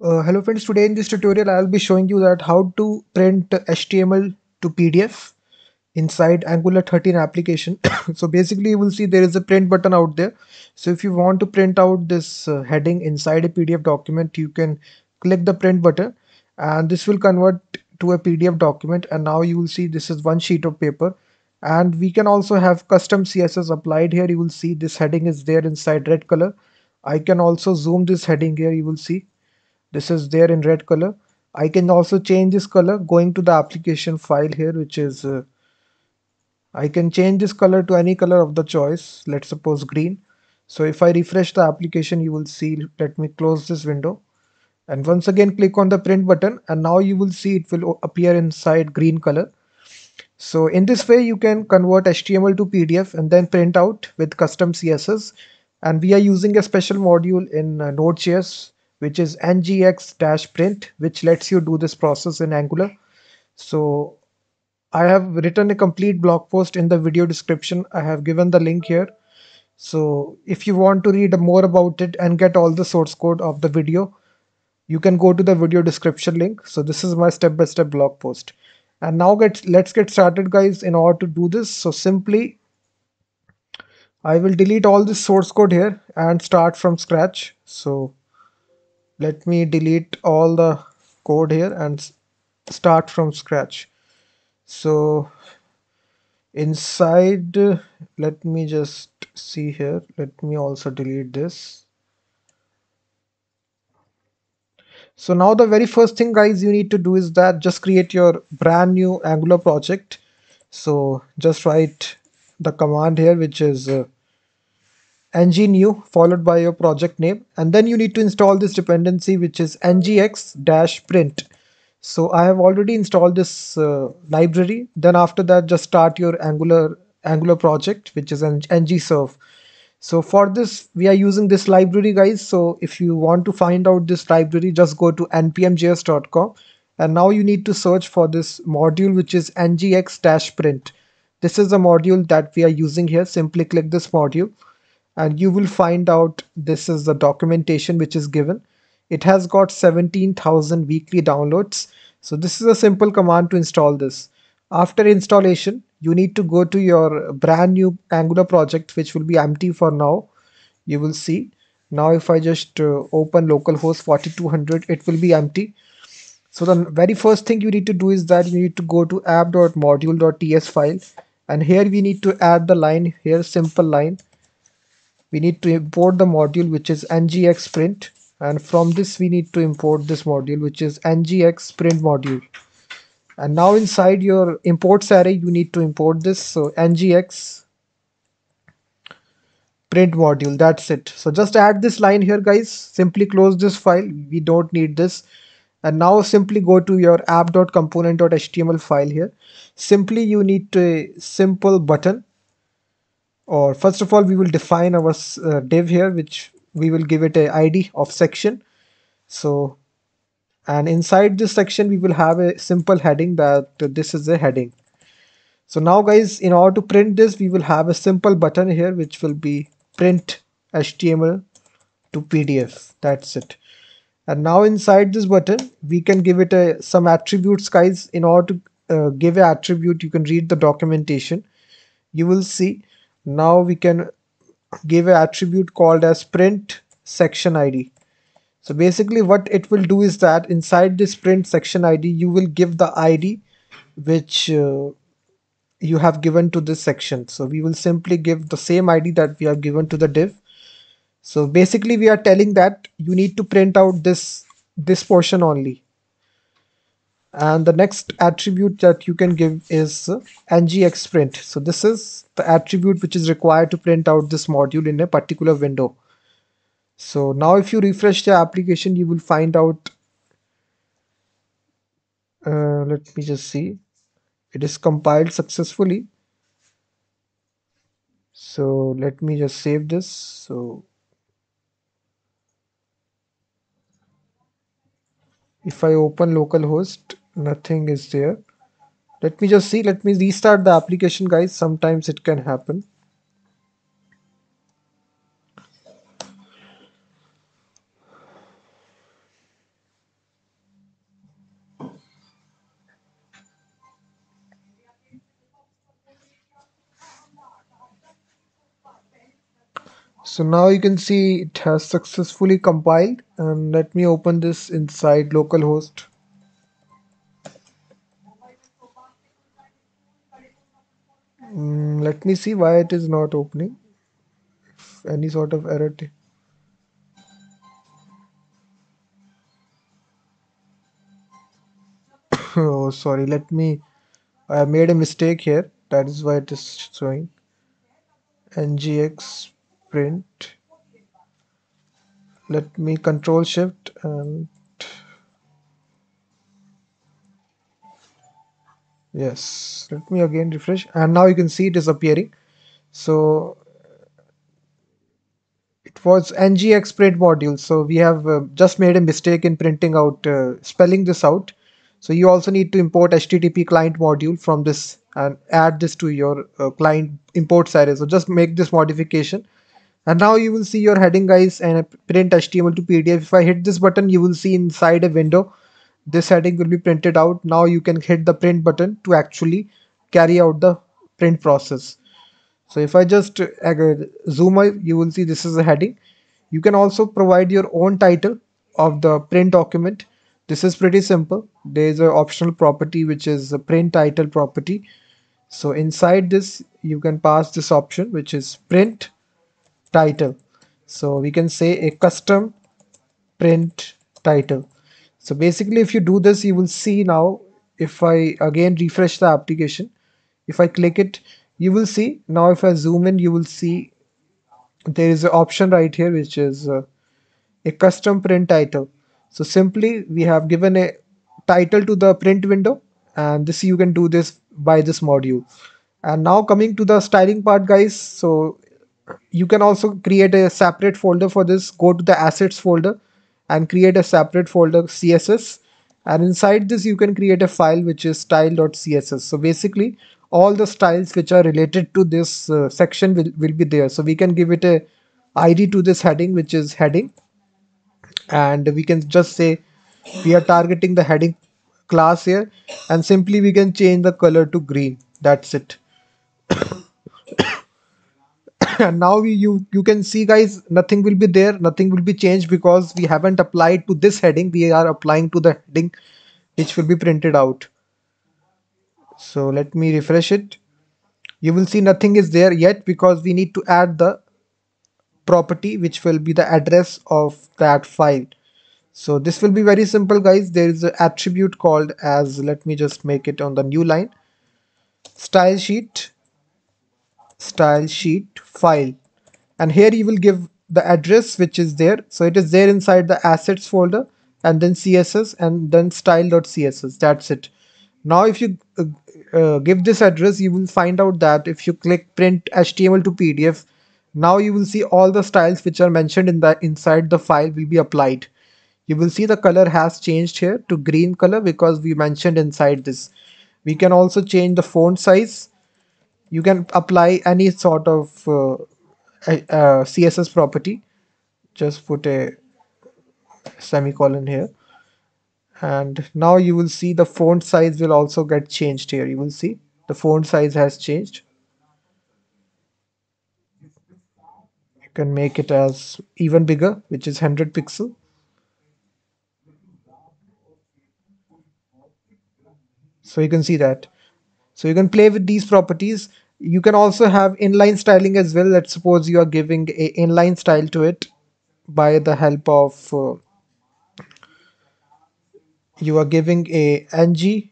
Hello friends, today in this tutorial I'll be showing you that how to print HTML to PDF inside Angular 13 application. So basically you will see there is a print button out there. So if you want to print out this heading inside a PDF document, you can click the print button and this will convert to a PDF document, and now you will see this is one sheet of paper. And we can also have custom CSS applied here. You will see this heading is there inside red color. I can also zoom this heading here. You will see this is there in red color. I can also change this color going to the application file here, which is I can change this color to any color of the choice. Let's suppose green. So if I refresh the application, you will see, let me close this window. And once again click on the print button, and now you will see it will appear inside green color. So in this way you can convert HTML to PDF and then print out with custom CSS. And we are using a special module in Node.js, which is ngx-print, which lets you do this process in Angular. So I have written a complete blog post in the video description. I have given the link here. So if you want to read more about it and get all the source code of the video, you can go to the video description link. So this is my step-by-step blog post. And now let's get started, guys. In order to do this, so simply I will delete all this source code here and start from scratch. So let me delete all the code here and start from scratch. So inside, let me just see here. Let me also delete this. So now the very first thing, guys, you need to do is that just create your brand new Angular project. So just write the command here, which is ng new followed by your project name, and then you need to install this dependency, which is ngx-print. So I have already installed this library. Then after that, just start your Angular project, which is ng-serve. So for this, we are using this library, guys. So if you want to find out this library, just go to npmjs.com, and now you need to search for this module, which is ngx-print. This is the module that we are using here. Simply click this module, and you will find out this is the documentation which is given. It has got 17,000 weekly downloads. So this is a simple command to install this. After installation, you need to go to your brand new Angular project, which will be empty for now. You will see now if I just open localhost 4200, it will be empty. So the very first thing you need to do is that you need to go to app.module.ts file, and here we need to add the line here, simple line. We need to import the module, which is ngx-print, and from this we need to import this module, which is ngx-print module. And now inside your imports array you need to import this, so ngx-print module. That's it. So just add this line here, guys. Simply close this file, we don't need this. And now simply go to your app.component.html file here. Simply you need a simple button. Or first of all, we will define our div here, which we will give it a ID of section. So, and inside this section we will have a simple heading that this is a heading. So now, guys, in order to print this, we will have a simple button here, which will be print HTML to PDF. That's it. And now inside this button we can give it some attributes, guys. In order to give an attribute, you can read the documentation. You will see. Now we can give an attribute called as print section ID. So basically what it will do is that inside this print section ID you will give the ID which you have given to this section. So we will simply give the same ID that we have given to the div. So basically we are telling that you need to print out this portion only. And the next attribute that you can give is ngx-print. So this is the attribute which is required to print out this module in a particular window. So now if you refresh the application, you will find out, let me just see, it is compiled successfully. So let me just save this. So if I open localhost, nothing is there. Let me just see. Let me restart the application, guys. Sometimes it can happen. So now you can see it has successfully compiled, and let me open this inside localhost. Let me see why it is not opening, if any sort of error. Oh, sorry, I made a mistake here, that is why it is showing ngx-print. Let me control shift and yes, let me again refresh, and now you can see it is appearing. So it was ngx print module. So we have just made a mistake in printing out, spelling this out. So you also need to import HTTP client module from this and add this to your client import array. So just make this modification, and now you will see your heading, guys, and print HTML to PDF. If I hit this button, you will see inside a window this heading will be printed out. Now you can hit the print button to actually carry out the print process. So if I just zoom out, you will see this is a heading. You can also provide your own title of the print document. This is pretty simple. There is an optional property which is a print title property. So inside this you can pass this option which is print title. So we can say a custom print title. So basically if you do this, you will see now, if I again refresh the application, if I click it, you will see now, if I zoom in, you will see there is an option right here which is a custom print title. So simply we have given a title to the print window, and this you can do this by this module. And now coming to the styling part, guys, so you can also create a separate folder for this. Go to the assets folder and create a separate folder CSS, and inside this you can create a file which is style.css. so basically all the styles which are related to this section will be there. So we can give it a ID to this heading which is heading, and we can just say we are targeting the heading class here, and simply we can change the color to green. That's it. And now you can see, guys, nothing will be there, nothing will be changed, because we haven't applied to this heading, we are applying to the heading which will be printed out. So let me refresh it. You will see nothing is there yet, because we need to add the property which will be the address of that file. So this will be very simple, guys. There is an attribute called as, let me just make it on the new line, style sheet file, and here you will give the address which is there. So it is there inside the assets folder, and then CSS, and then style.css. that's it. Now if you give this address, you will find out that if you click print HTML to PDF, now you will see all the styles which are mentioned in the inside the file will be applied. You will see the color has changed here to green color, because we mentioned inside this. We can also change the font size. You can apply any sort of CSS property. Just put a semicolon here, and now you will see the font size will also get changed here. You will see the font size has changed. Can make it as even bigger, which is 100 pixel. So you can see that. So you can play with these properties. You can also have inline styling as well. Let's suppose you are giving a inline style to it by the help of you are giving a ng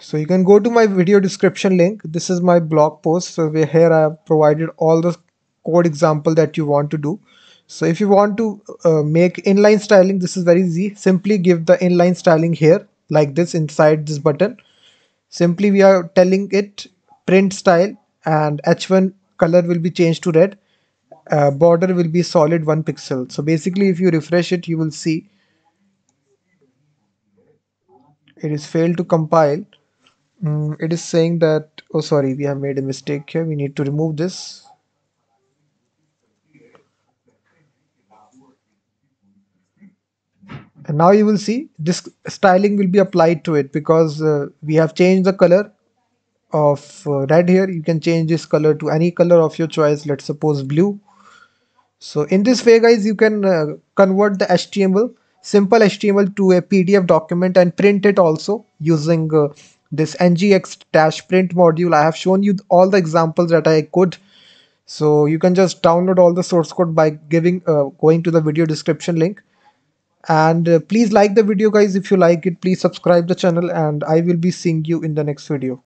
So you can go to my video description link. This is my blog post. So here I have provided all the code example that you want to do. So if you want to make inline styling, this is very easy. Simply give the inline styling here like this inside this button. Simply we are telling it print style, and h1 color will be changed to red, border will be solid 1 pixel. So basically if you refresh it, you will see it is failed to compile. It is saying that, oh sorry, we have made a mistake here, we need to remove this. And now you will see this styling will be applied to it, because we have changed the color of red here, you can change this color to any color of your choice. Let's suppose blue. So in this way guys, you can convert the HTML, simple HTML, to a PDF document and print it also using this ngx-print module. I have shown you all the examples that I could. So you can just download all the source code by going to the video description link. And please like the video guys if you like it. Please subscribe the channel, and I will be seeing you in the next video.